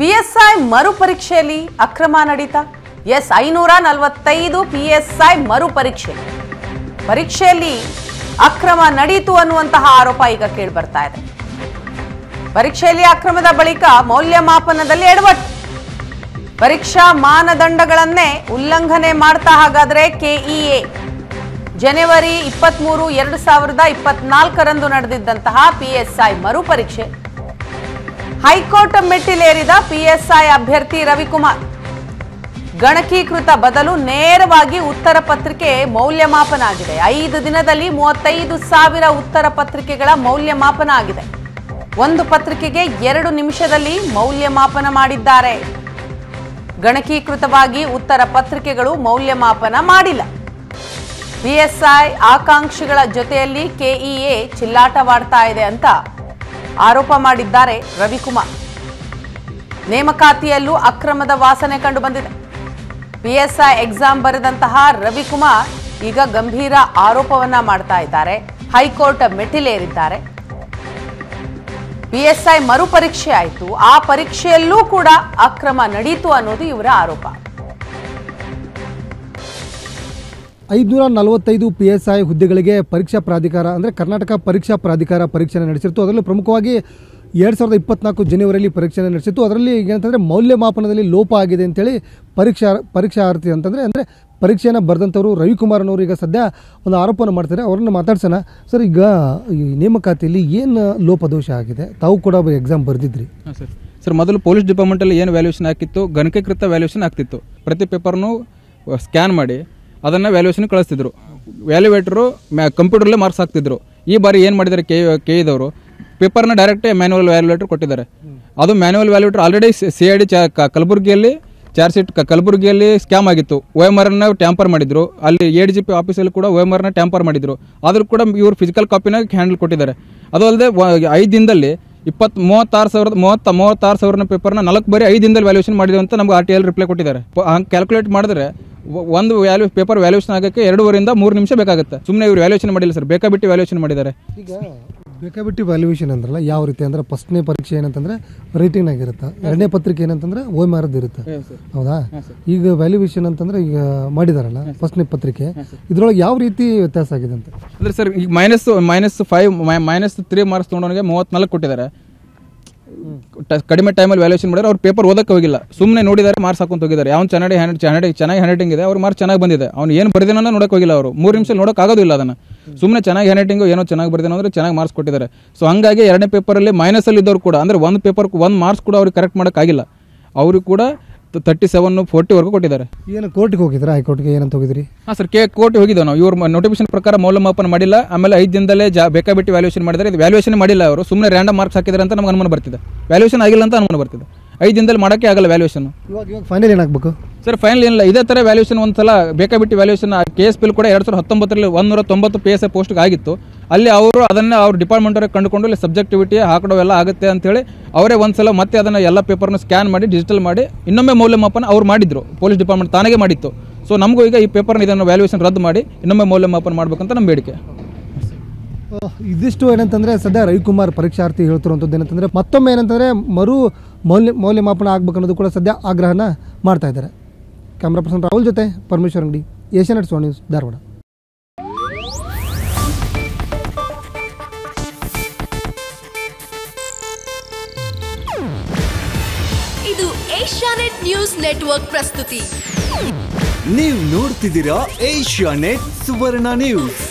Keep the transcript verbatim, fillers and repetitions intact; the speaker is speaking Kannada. ಪಿ ಎಸ್ ಐ ಮರುಪರೀಕ್ಷೆಯಲ್ಲಿ ಅಕ್ರಮ ನಡೀತ ಎಸ್ ಐನೂರ ನಲವತ್ತೈದು ಪಿ ಎಸ್ ಐ ಮರುಪರೀಕ್ಷೆ ಪರೀಕ್ಷೆಯಲ್ಲಿ ಅಕ್ರಮ ನಡೆಯಿತು ಅನ್ನುವಂತಹ ಆರೋಪ ಈಗ ಕೇಳಿ ಬರ್ತಾ ಇದೆ. ಪರೀಕ್ಷೆಯಲ್ಲಿ ಅಕ್ರಮದ ಬಳಿಕ ಮೌಲ್ಯಮಾಪನದಲ್ಲಿ ಎಡವಟ್ಟು, ಪರೀಕ್ಷಾ ಮಾನದಂಡಗಳನ್ನೇ ಉಲ್ಲಂಘನೆ ಮಾಡ್ತಾ ಹಾಗಾದ್ರೆ ಕೆ ಇ ಎ ಜನವರಿ ಇಪ್ಪತ್ಮೂರು ಎರಡು ಸಾವಿರದ ಇಪ್ಪತ್ನಾಲ್ಕರಂದು ನಡೆದಿದ್ದಂತಹ ಪಿ ಎಸ್ ಐ ಮರುಪರೀಕ್ಷೆ ಹೈಕೋರ್ಟ್ ಮೆಟ್ಟಿಲೇರಿದ ಪಿ ಎಸ್ ಐ ಅಭ್ಯರ್ಥಿ ರವಿಕುಮಾರ್ ಗಣಕೀಕೃತ ಬದಲು ನೇರವಾಗಿ ಉತ್ತರ ಪತ್ರಿಕೆ ಮೌಲ್ಯಮಾಪನ ಆಗಿದೆ. ಐದು ದಿನದಲ್ಲಿ ಮೂವತ್ತೈದು ಸಾವಿರ ಉತ್ತರ ಪತ್ರಿಕೆಗಳ ಮೌಲ್ಯಮಾಪನ ಆಗಿದೆ. ಒಂದು ಪತ್ರಿಕೆಗೆ ಎರಡು ನಿಮಿಷದಲ್ಲಿ ಮೌಲ್ಯಮಾಪನ ಮಾಡಿದ್ದಾರೆ. ಗಣಕೀಕೃತವಾಗಿ ಉತ್ತರ ಪತ್ರಿಕೆಗಳು ಮೌಲ್ಯಮಾಪನ ಮಾಡಿಲ್ಲ. ಪಿ ಎಸ್ ಐ ಆಕಾಂಕ್ಷಿಗಳ ಜೊತೆಯಲ್ಲಿ ಕೆ ಇ ಎ ಚಿಲ್ಲಾಟವಾಡ್ತಾ ಇದೆ ಅಂತ ಆರೋಪ ಮಾಡಿದ್ದಾರೆ ರವಿಕುಮಾರ್. ನೇಮಕಾತಿಯಲ್ಲೂ ಅಕ್ರಮದ ವಾಸನೆ ಕಂಡು ಬಂದಿದೆ. ಪಿ ಎಸ್ ಐ ಎಕ್ಸಾಮ್ ಬರೆದಂತಹ ರವಿಕುಮಾರ್ ಈಗ ಗಂಭೀರ ಆರೋಪವನ್ನ ಮಾಡ್ತಾ ಇದ್ದಾರೆ. ಹೈಕೋರ್ಟ್ ಮೆಟ್ಟಿಲೇರಿದ್ದಾರೆ. ಪಿ ಎಸ್ ಐ ಮರುಪರೀಕ್ಷೆ ಆಯಿತು, ಆ ಪರೀಕ್ಷೆಯಲ್ಲೂ ಕೂಡ ಅಕ್ರಮ ನಡೆಯಿತು ಅನ್ನೋದು ಇವರ ಆರೋಪ. ಐದುನೂರ ನಲವತ್ತೈದು ಪಿ ಎಸ್ ಐ ಹುದ್ದೆಗಳಿಗೆ ಪರೀಕ್ಷಾ ಪ್ರಾಧಿಕಾರ ಅಂದರೆ ಕರ್ನಾಟಕ ಪರೀಕ್ಷಾ ಪ್ರಾಧಿಕಾರ ಪರೀಕ್ಷೆ ನಡೆಸಿತ್ತು. ಅದರಲ್ಲೂ ಪ್ರಮುಖವಾಗಿ ಎರಡು ಸಾವಿರದ ಇಪ್ಪತ್ನಾಲ್ಕು ಜನವರಿಯಲ್ಲಿ ಪರೀಕ್ಷೆ ನಡೆಸಿತ್ತು. ಅದರಲ್ಲಿ ಏನಂತಂದರೆ ಮೌಲ್ಯಮಾಪನದಲ್ಲಿ ಲೋಪ ಆಗಿದೆ ಅಂತೇಳಿ ಪರೀಕ್ಷಾ ಪರೀಕ್ಷಾರ್ಥಿ ಅಂತಂದರೆ ಅಂದರೆ ಪರೀಕ್ಷೆಯನ್ನು ಬರೆದಂಥವ್ರು ರವಿಕುಮಾರ್ನವರು ಈಗ ಸದ್ಯ ಒಂದು ಆರೋಪವನ್ನು ಮಾಡ್ತಾರೆ. ಅವ್ರನ್ನ ಮಾತಾಡ್ಸೋಣ. ಸರ್, ಈಗ ಈ ನೇಮಕಾತಿಯಲ್ಲಿ ಏನು ಲೋಪದೋಷ ಆಗಿದೆ? ತಾವು ಕೂಡ ಎಕ್ಸಾಮ್ ಬರೆದಿದ್ರಿ. ಹಾಂ ಸರ್. ಸರ್, ಮೊದಲು ಪೊಲೀಸ್ ಡಿಪಾರ್ಟ್ಮೆಂಟಲ್ಲಿ ಏನು ವ್ಯಾಲ್ಯೂಷನ್ ಹಾಕಿತ್ತು? ಗಣಕೀಕೃತ ವ್ಯಾಲ್ಯೂಷನ್ ಆಗ್ತಿತ್ತು. ಪ್ರತಿ ಪೇಪರ್ನು ಸ್ಕ್ಯಾನ್ ಮಾಡಿ ಅದನ್ನು ವ್ಯಾಲ್ಯೂಷನ್ ಕಳಿಸ್ತಿದ್ರು. ವ್ಯಾಲ್ಯೂವೇಟ್ರು ಮ್ಯಾ ಕಂಪ್ಯೂಟರ್ಲೇ ಮಾರ್ಕ್ಸ್ ಹಾಕ್ತಿದ್ರು. ಈ ಬಾರಿ ಏನು ಮಾಡಿದ್ದಾರೆ ಕೆ ಕೆ ಇದ್ದವರು? ಪೇಪರ್ನ ಡೈರೆಕ್ಟೇ ಮ್ಯಾನ್ಯುವಲ್ ವ್ಯಾಲ್ಯೂವೇಟ್ರ್ ಕೊಟ್ಟಿದ್ದಾರೆ. ಅದು manual valuator already C I D ಚ ಕಲಬುರಗಿಯಲ್ಲಿ ಚಾರ್ಜ್ ಶೀಟ್ ಕಲಬುರಗಿಯಲ್ಲಿ ಸ್ಕ್ಯಾಮ್ ಆಗಿತ್ತು. ಒ ಎಮ್ ಆರ್ನ ಟ್ಯಾಂಪರ್ ಮಾಡಿದ್ರು. ಅಲ್ಲಿ ಎ ಡಿ ಜಿ ಪಿ ಆಫೀಸಲ್ಲಿ ಕೂಡ ಒ ಎಮ್ ಆರ್ನ ಟ್ಯಾಂಪರ್ ಮಾಡಿದ್ರು. ಆದರೂ ಕೂಡ ಇವರು ಫಿಸಿಕಲ್ ಕಾಪಿನ ಹ್ಯಾಂಡಲ್ ಕೊಟ್ಟಿದ್ದಾರೆ. ಅದು ಅಲ್ಲದೆ ಐದು ದಿನದಲ್ಲಿ ಇಪ್ಪತ್ತು ಮೂವತ್ತಾರು ಸಾವಿರದ ಮೂವತ್ತ ಮೂವತ್ತಾರು ಸಾವಿರ ಪೇಪರ್ನ ನಾಲ್ಕು ಬಾರಿ ಐದು ದಿನದಲ್ಲಿ ವ್ಯಾಲ್ಯೂಷನ್ ಮಾಡಿದ್ರು ಅಂತ ನಮ್ಗೆ ಆರ್ ಟಿ ಎಲ್ ರಿಪ್ಲೈ ಕೊಟ್ಟಿದ್ದಾರೆ. ಹಂಗೆ ಕ್ಯಾಲ್ಕುಲೇಟ್ ಮಾಡಿದ್ರೆ ಒಂದು ವ್ಯಾಲ್ಯೂ ಪೇಪರ್ ವ್ಯಾಲ್ಯೂಷನ್ ಆಗೋಕ್ಕೆ ಎರಡೂವರೆಯಿಂದ ಮೂರು ನಿಮಿಷ ಬೇಕಾಗುತ್ತೆ. ಸುಮ್ಮನೆ ಇವರು ವ್ಯಾಲ್ಯೂಷನ್ ಮಾಡಿಲ್ಲ ಸರ್, ಬೇಕಾಬಿಟ್ಟು ವ್ಯಾಲ್ಯೂಷನ್ ಮಾಡಿದ್ದಾರೆ. ಈಗ ಬೇಕಾಬಿಟ್ಟು ವ್ಯಾಲ್ಯೂಷನ್ ಅಂದ್ರಲ್ಲ, ಯಾವ ರೀತಿ ಅಂದರೆ ಫಸ್ಟ್ನೇ ಪರೀಕ್ಷೆ ಏನಂತಂದರೆ ರೇಟಿಂಗ್ ಆಗಿರುತ್ತೆ, ಎರಡನೇ ಪತ್ರಿಕೆ ಏನಂತಂದರೆ ಓ ಎಮ್ ಆರ್ದು ಇರುತ್ತೆ, ಹೌದಾ? ಈಗ ವ್ಯಾಲ್ಯೂಷನ್ ಅಂತಂದರೆ ಈಗ ಮಾಡಿದಾರಲ್ಲ ಫಸ್ಟ್ನೇ ಪತ್ರಿಕೆ, ಇದರೊಳಗೆ ಯಾವ ರೀತಿ ವ್ಯತ್ಯಾಸ ಆಗಿದೆ ಅಂತ ಅಂದರೆ ಸರ್, ಈಗ minus minus five minus three marks ತೊಗೊಂಡವನಿಗೆ ಮೂವತ್ತ್ನಾಲ್ಕು ಕೊಟ್ಟಿದ್ದಾರೆ. ಕಡಿಮೆ ಟೈಮಲ್ಲಿ ವ್ಯಾಲ್ಯೂಷನ್ ಮಾಡಿದ್ರೆ ಅವ್ರು ಪೇಪರ್ ಓದಕ್ಕೆ ಹೋಗಿಲ್ಲ, ಸುಮ್ಮನೆ ನೋಡಿದ್ದಾರೆ, ಮಾರ್ಕ್ಸ್ ಹಾಕೊಂಡು ಹೋಗಿದ್ದಾರೆ. ಅವ್ನು ಚೆನ್ನಾಗಿ ಹ್ಯಾಂಡ್ ಚೆನ್ನಾಗಿ ಚೆನ್ನಾಗಿ ಹ್ಯಾಂಡ್ ರೈಟಿಂಗ್ ಇದೆ, ಅವ್ರು ಮಾರ್ಕ್ಸ್ ಚೆನ್ನಾಗಿ ಬಂದಿದೆ. ಅವ್ನು ಏನು ಬರೆದೇನೋ ನೋಡಕ್ಕೆ ಹೋಗಿಲ್ಲ. ಅವರು ಮೂರು ನಿಮಿಷ ನೋಡೋಕೆ ಆಗೋದಿಲ್ಲ. ಅದನ್ನು ಸುಮ್ಮನೆ ಚೆನ್ನಾಗಿ ಹ್ಯಾಂಡ್ ರೈಟಿಂಗು ಏನೋ ಚೆನ್ನಾಗಿ ಬರೆದೇನೋ ಅಂದರೆ ಚೆನ್ನಾಗಿ ಮಾರ್ಕ್ಸ್ ಕೊಟ್ಟಿದ್ದಾರೆ. ಸೊ ಹಂಗಾಗಿ ಎರಡನೇ ಪೇಪರಲ್ಲಿ ಮೈನಸಲ್ಲಿ ಇದ್ದವ್ರು ಕೂಡ ಅಂದರೆ ಒಂದು ಪೇಪರ್ ಒಂದು ಮಾರ್ಕ್ಸ್ ಕೂಡ ಅವ್ರಿಗೆ ಕರೆಕ್ಟ್ ಮಾಡೋಕ್ಕಾಗಿಲ್ಲ. ಅವರು ಕೂಡ ತರ್ಟಿ ಸೆವೆನ್ ಫೋರ್ಟಿವರೆಗೂ ಕೊಟ್ಟಿದ್ದಾರೆ. ಏನು ಕೋರ್ಟಿಗೆ ಹೋಗಿದ್ರೆ ಹೈಕೋರ್ಟ್ಗೆ ಏನಂತ ಹೋಗಿದ್ರಿ? ಹಾಂ ಸರ್, ಕೆ ಕೋರ್ಟ್ಗೆ ಹೋಗಿದ್ದೆ ನಾವು. ಇವ್ರ ನೋಟಿಫಿಕೇಶನ್ ಪ್ರಕಾರ ಮೌಲ್ಯಮಾಪನ ಮಾಡಿಲ್ಲ, ಆಮೇಲೆ ಐದು ದಿನದಲ್ಲೇ ಜಾ ಬೇಕಾಬಿಟ್ಟು ವ್ಯಾಲ್ಯೂಷನ್ ಮಾಡಿದರೆ ಇದು ವ್ಯಾಲ್ಯೂಷನ್ ಮಾಡಿಲ್ಲ, ಅವರು ಸುಮ್ಮನೆ ರ್ಯಾಂಡಮ್ ಮಾರ್ಕ್ಸ್ ಹಾಕಿದ್ದಾರೆ ಅಂತ ನಮ್ಗೆ ಅನುಮಾನ ಬರ್ತಿದೆ. ವ್ಯಾಲ್ಯೂಷನ್ ಆಗಿಲ್ಲ ಅಂತ ಅನುಮಾನ ಬರ್ತಿದೆ. ಐದು ದಿನದಲ್ಲಿ ಮಾಡೋಕ್ಕೆ ಆಗಲ್ಲ ವ್ಯಾಲ್ಯೂಷನ್. ಇವಾಗ ಇವಾಗ ಫೈನಲ್ ಏನಾಗಬೇಕು ಸರ್? ಫೈನಲ್ ಏನಿಲ್ಲ, ಇದೇ ಥರ ವ್ಯಾಲ್ಯೂಷನ್ ಒಂದು ಸಲ ಬೇಕಾಬಿಟ್ಟು ವ್ಯಾಲ್ಯೂಷನ್ ಕೇಸ್ ಬಿಲ್ ಕೂಡ ಎರಡು ಸಾವಿರದ ಹತ್ತೊಂಬತ್ತರಲ್ಲಿ ಒಂದೂರ ತೊಂಬತ್ತು ಪಿ ಎಸ್ ಐ ಪೋಸ್ಟ್ಗೆ ಆಗಿತ್ತು. ಅಲ್ಲಿ ಅವರು ಅದನ್ನು ಅವ್ರ ಡಿಪಾರ್ಟ್ಮೆಂಟವ್ರಿಗೆ ಕಂಡುಕೊಂಡು ಇಲ್ಲಿ ಸಬ್ಜೆಕ್ಟಿವಿಟಿ ಹಾಕಡೋ ಎಲ್ಲ ಆಗುತ್ತೆ ಅಂತೇಳಿ ಅವರೇ ಒಂದು ಸಲ ಮತ್ತೆ ಅದನ್ನು ಎಲ್ಲ ಪೇಪರ್ನ ಸ್ಕ್ಯಾನ್ ಮಾಡಿ ಡಿಜಿಟಲ್ ಮಾಡಿ ಇನ್ನೊಮ್ಮೆ ಮೌಲ್ಯಮಾಪನ ಅವ್ರು ಮಾಡಿದ್ರು. ಪೊಲೀಸ್ ಡಿಪಾರ್ಟ್ಮೆಂಟ್ ತಾನಾಗೆ ಮಾಡಿತ್ತು. ಸೊ ನಮಗೂ ಈಗ ಈ ಪೇಪರ್ನ ಇದನ್ನು ವ್ಯಾಲ್ಯೂಷನ್ ರದ್ದು ಮಾಡಿ ಇನ್ನೊಮ್ಮೆ ಮೌಲ್ಯಮಾಪನ ಮಾಡಬೇಕಂತ ನಮ್ಮ ಬೇಡಿಕೆ. ಇದಿಷ್ಟು ಏನಂತಂದರೆ ಸದ್ಯ ರವಿಕುಮಾರ್ ಪರೀಕ್ಷಾರ್ಥಿ ಹೇಳ್ತಿರುವಂಥದ್ದು ಏನಂತಂದರೆ ಮತ್ತೊಮ್ಮೆ ಏನಂತಂದರೆ ಮರು ಮೌಲ್ಯ ಮೌಲ್ಯಮಾಪನ ಆಗಬೇಕು ಅನ್ನೋದು ಕೂಡ ಸದ್ಯ ಆಗ್ರಹನ ಮಾಡ್ತಾ ಇದ್ದಾರೆ. ಕ್ಯಾಮ್ರಾ ಪರ್ಸನ್ ರಾಹುಲ್ ಜೊತೆ ಪರಮೇಶ್ವರ್ ಅಂಗಡಿ, ಏಷ್ಯಾನೆಟ್ ಸುವರ್ಣ ನ್ಯೂಸ್, ಧಾರವಾಡ. ಇದು ಏಷ್ಯಾನೆಟ್ ನ್ಯೂಸ್ ನೆಟ್ವರ್ಕ್ ಪ್ರಸ್ತುತಿ. ನೀವು ನೋಡ್ತಿದ್ದೀರಾ ಏಷ್ಯಾನೆಟ್ ಸುವರ್ಣ ನ್ಯೂಸ್.